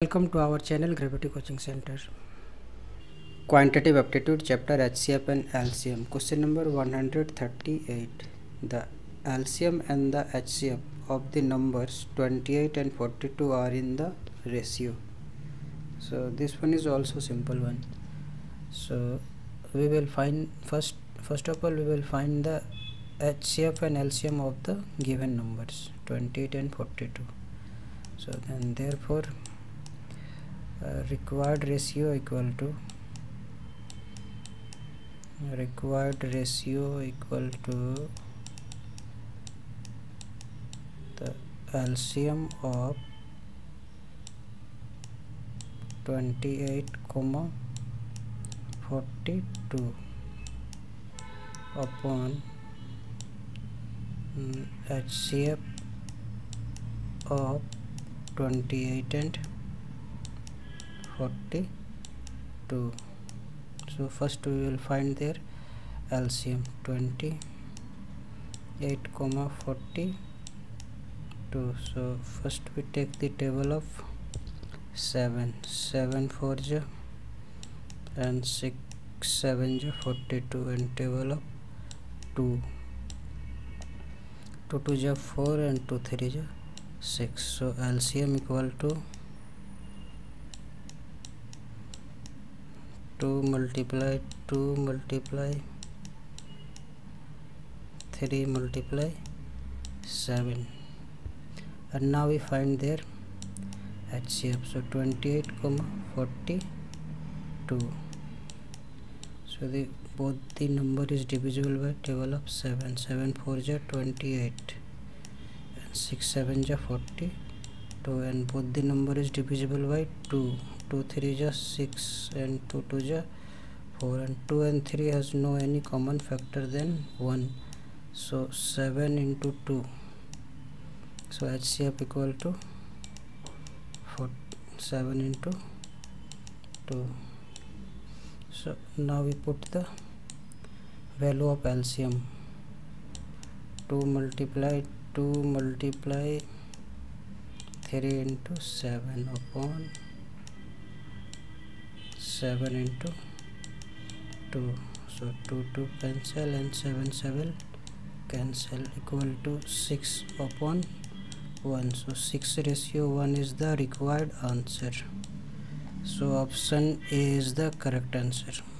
Welcome to our channel Gravity Coaching Center. Quantitative Aptitude Chapter HCF and LCM. Question number 138. The LCM and the HCF of the numbers 28 and 42 are in the ratio. So this one is also simple one. So we will find first of all we will find the HCF and LCM of the given numbers 28 and 42. So then therefore required ratio equal to the LCM of 28, 42 upon HCF of 28 and 42. So first we will find their LCM 28, 42. So first we take the table of 7 4s and 6 7s 42, and table of 2 2 2s 4 and 2 3s 6. So LCM equal to 2 multiply 2 multiply 3 multiply 7, and now we find their HCF. So 28, 42. So the both the number is divisible by table of 7 7 4s 28 and 6 7s 42, and both the number is divisible by 2 2 3s 6 and 2 2s 4, and 2 and 3 has no any common factor than 1. So 7 into 2. So HCF equal to 7 into 2. So now we put the value of LCM. 2 multiply 3 into 7 upon 7 into 2. So 2 2 cancel and 7 7 cancel, equal to 6 upon 1. So 6 ratio 1 is the required answer. So option A is the correct answer.